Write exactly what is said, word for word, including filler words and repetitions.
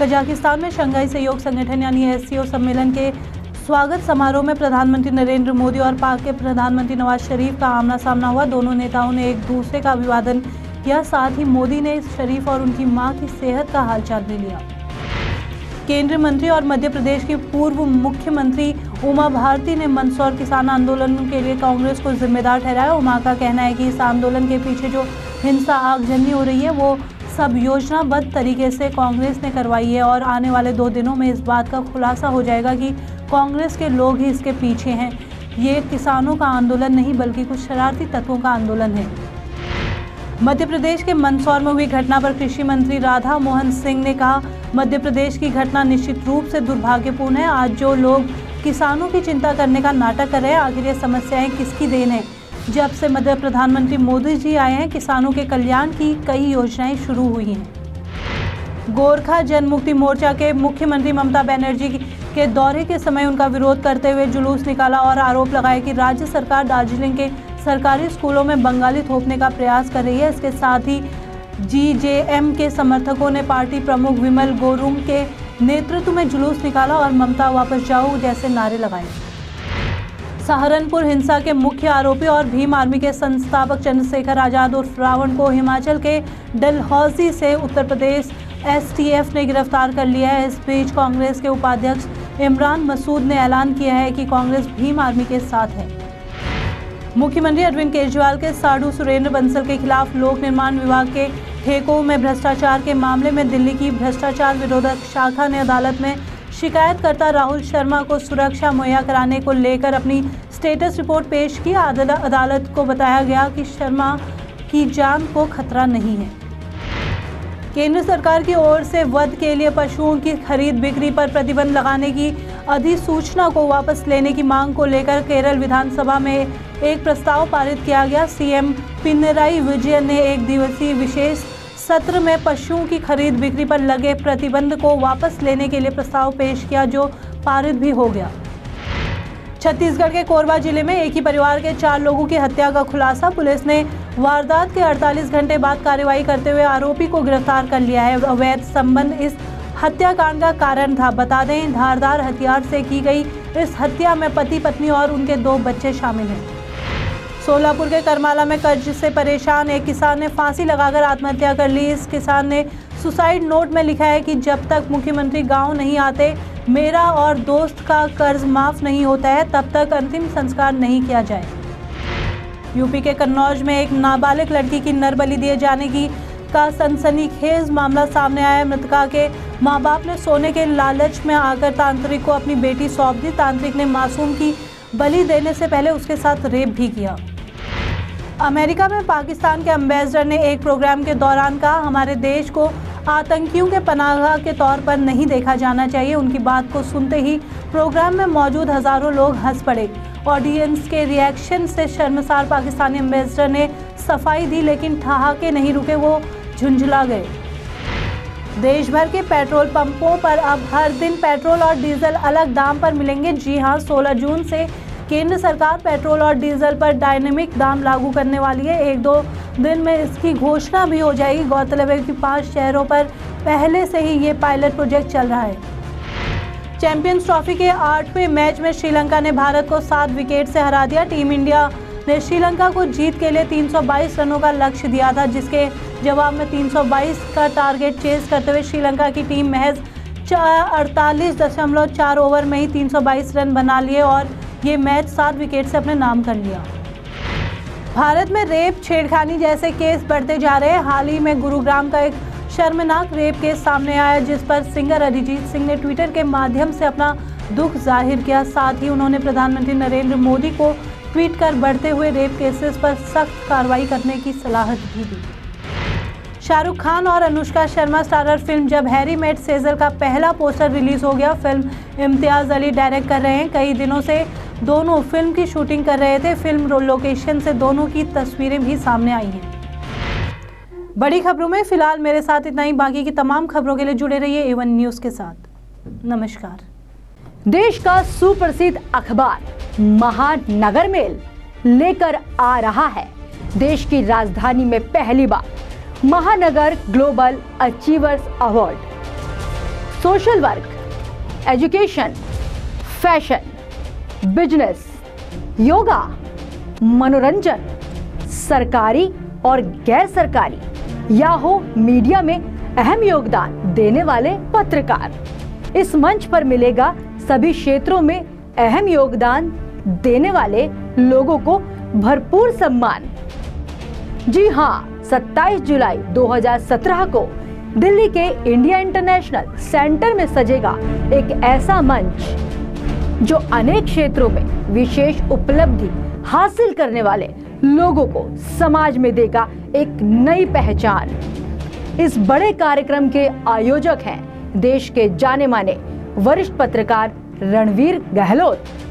Kazakhstan में Shanghai सहयोग संगठन यानी एस सी ओ सम्मेलन के स्वागत समारोह में प्रधानमंत्री नरेंद्र मोदी और पाक के प्रधानमंत्री नवाज शरीफ का आमना सामना हुआ। दोनों नेताओं ने एक दूसरे का अभिवादन किया, साथ ही मोदी ने शरीफ और उनकी मां की सेहत का हालचाल भी लिया। केंद्रीय मंत्री और मध्य प्रदेश की पूर्व मुख्यमंत्री उमा भारती ने मंदसौर किसान आंदोलन के लिए कांग्रेस को जिम्मेदार ठहराया। उमा का कहना है कि इस आंदोलन के पीछे जो हिंसा आगजनी हो रही है वो सब योजनाबद्ध तरीके से कांग्रेस ने करवाई है और आने वाले दो दिनों में इस बात का खुलासा हो जाएगा कि कांग्रेस के लोग ही इसके पीछे हैं। ये किसानों का आंदोलन नहीं बल्कि कुछ शरारती तत्वों का आंदोलन है। मध्य प्रदेश के मंदसौर में हुई घटना पर कृषि मंत्री राधामोहन सिंह ने कहा, मध्य प्रदेश की घटना निश्चित रूप से दुर्भाग्यपूर्ण है। आज जो लोग किसानों की चिंता करने का नाटक कर रहे हैं, आखिर ये समस्याएं किसकी देन है? जब से मध्य प्रधानमंत्री मोदी जी आए हैं, किसानों के कल्याण की कई योजनाएं शुरू हुई हैं। गोरखा जनमुक्ति मोर्चा के मुख्यमंत्री ममता बनर्जी के दौरे के समय उनका विरोध करते हुए जुलूस निकाला और आरोप लगाया कि राज्य सरकार दार्जिलिंग के सरकारी स्कूलों में बंगाली थोपने का प्रयास कर रही है। इसके साथ ही जी जे एम के समर्थकों ने पार्टी प्रमुख विमल गोरुंग के नेतृत्व में जुलूस निकाला और ममता वापस जाओ जैसे नारे लगाए। सहारनपुर हिंसा के मुख्य आरोपी और भीम आर्मी के संस्थापक चंद्रशेखर आजाद उर्फ रावण को हिमाचल के डलहौजी से Uttar Pradesh S T F ने गिरफ्तार कर लिया है। इस बीच कांग्रेस के उपाध्यक्ष इमरान मसूद ने ऐलान किया है कि कांग्रेस भीम आर्मी के साथ है। मुख्यमंत्री अरविंद केजरीवाल के साढ़ू सुरेंद्र बंसल के खिलाफ लोक निर्माण विभाग के ठेकों में भ्रष्टाचार के मामले में दिल्ली की भ्रष्टाचार विरोधक शाखा ने अदालत में शिकायतकर्ता राहुल शर्मा को सुरक्षा मुहैया कराने को लेकर अपनी स्टेटस रिपोर्ट पेश की। अदालत को बताया गया कि शर्मा की जान को खतरा नहीं है। केंद्र सरकार की ओर से वध के लिए पशुओं की खरीद बिक्री पर प्रतिबंध लगाने की अधिसूचना को वापस लेने की मांग को लेकर केरल विधानसभा में एक प्रस्ताव पारित किया गया। सी एम पिनराई विजयन ने एक दिवसीय विशेष सत्र में पशुओं की खरीद बिक्री पर लगे प्रतिबंध को वापस लेने के लिए प्रस्ताव पेश किया जो पारित भी हो गया। छत्तीसगढ़ के कोरबा जिले में एक ही परिवार के चार लोगों की हत्या का खुलासा। पुलिस ने वारदात के अड़तालीस घंटे बाद कार्रवाई करते हुए आरोपी को गिरफ्तार कर लिया है। अवैध संबंध इस हत्याकांड का कारण था। बता दें, धारदार हथियार से की गई इस हत्या में पति पत्नी और उनके दो बच्चे शामिल हैं। सोलापुर के करमाला में कर्ज से परेशान एक किसान ने फांसी लगाकर आत्महत्या कर ली। इस किसान ने सुसाइड नोट में लिखा है कि जब तक मुख्यमंत्री गांव नहीं आते, मेरा और दोस्त का कर्ज माफ नहीं होता है, तब तक अंतिम संस्कार नहीं किया जाए। यूपी के कन्नौज में एक नाबालिग लड़की की नरबलि दिए जाने की का सनसनीखेज मामला सामने आया। मृतका के माँ बाप ने सोने के लालच में आकर तांत्रिक को अपनी बेटी सौंप दी। तांत्रिक ने मासूम की बलि देने से पहले उसके साथ रेप भी किया। अमेरिका में पाकिस्तान के एम्बेसडर ने एक प्रोग्राम के दौरान कहा, हमारे देश को आतंकियों के पनाहगाह के तौर पर नहीं देखा जाना चाहिए। उनकी बात को सुनते ही प्रोग्राम में मौजूद हजारों लोग हंस पड़े। ऑडियंस के रिएक्शन से शर्मसार पाकिस्तानी एम्बेसडर ने सफाई दी, लेकिन ठहाके नहीं रुके, वो झुंझुला गए। देश भर के पेट्रोल पंपों पर अब हर दिन पेट्रोल और डीजल अलग दाम पर मिलेंगे। जी हां, सोलह जून से केंद्र सरकार पेट्रोल और डीजल पर डायनेमिक दाम लागू करने वाली है। एक दो दिन में इसकी घोषणा भी हो जाएगी। गौरतलब है कि पांच शहरों पर पहले से ही ये पायलट प्रोजेक्ट चल रहा है। चैंपियंस ट्रॉफी के आठवें मैच में श्रीलंका ने भारत को सात विकेट से हरा दिया। टीम इंडिया ने श्रीलंका को जीत के लिए तीन सौ बाईस रनों का लक्ष्य दिया था, जिसके जवाब में तीन सौ बाईस का टारगेट चेज करते हुए श्रीलंका की टीम महज अड़तालीस दशमलव चार ओवर में ही तीन सौ बाईस रन बना लिए और ये मैच सात विकेट से अपने नाम कर लिया। भारत में रेप छेड़खानी जैसे केस बढ़ते जा रहे हैं। हाल ही में गुरुग्राम का एक शर्मनाक रेप केस सामने आया, जिस पर सिंगर अरिजीत सिंह ने ट्विटर के माध्यम से अपना दुख जाहिर किया। साथ ही उन्होंने प्रधानमंत्री नरेंद्र मोदी को ट्वीट कर बढ़ते हुए रेप केसेस पर सख्त कार्रवाई करने की सलाह भी दी। शाहरुख खान और Anushka Sharma starrer film Jab Harry met Sejal का पहला पोस्टर रिलीज हो गया। फिल्म इम्तियाज अली डायरेक्ट कर रहे हैं। कई दिनों से दोनों फिल्म की शूटिंग कर रहे थे। फिल्म लोकेशन से दोनों की तस्वीरें भी सामने आई हैं। बड़ी खबरों में फिलहाल मेरे साथ इतना ही। बाकी की तमाम खबरों के लिए जुड़े रहिए एवन न्यूज़ के साथ। नमस्कार। देश का सुप्रसिद्ध अखबार महानगर मेल लेकर आ रहा है देश की राजधानी में पहली बार Mahanagar global achievers award. Social work, education, fashion, business, yoga, मनोरंजन, सरकारी और गैर सरकारी या हो मीडिया में अहम योगदान देने वाले पत्रकार। इस मंच पर मिलेगा सभी क्षेत्रों में अहम योगदान देने वाले लोगों को भरपूर सम्मान। जी हाँ, सत्ताईस जुलाई दो हज़ार सत्रह को दिल्ली के इंडिया इंटरनेशनल सेंटर में सजेगा एक ऐसा मंच जो अनेक क्षेत्रों में विशेष उपलब्धि हासिल करने वाले लोगों को समाज में देगा एक नई पहचान। इस बड़े कार्यक्रम के आयोजक हैं देश के जाने माने वरिष्ठ पत्रकार रणवीर गहलोत